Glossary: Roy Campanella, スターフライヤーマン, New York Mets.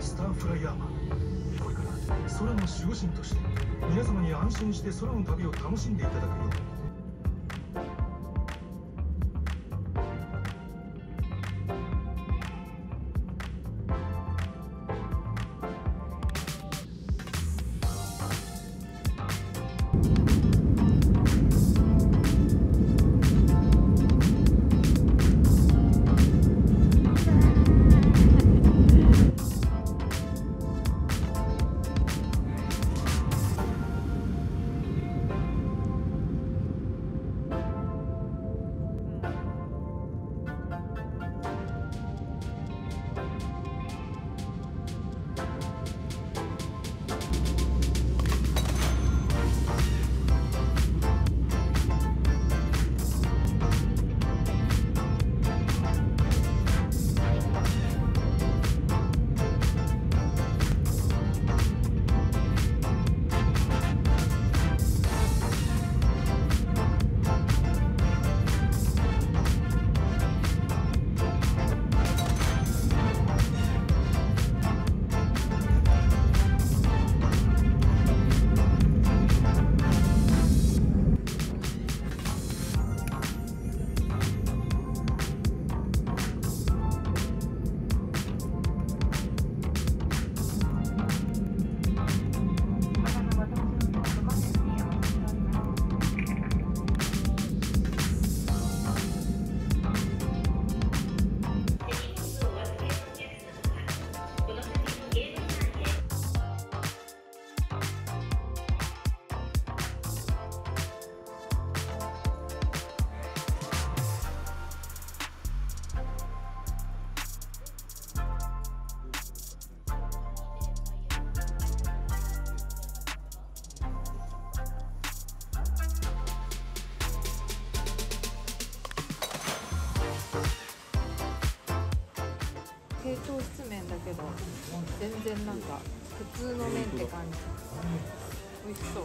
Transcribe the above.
スターフライヤーマン、これから空の守護神として皆様に安心して空の旅を楽しんでいただくよう。 低糖質麺だけど全然なんか普通の麺って感じ。美味しそう。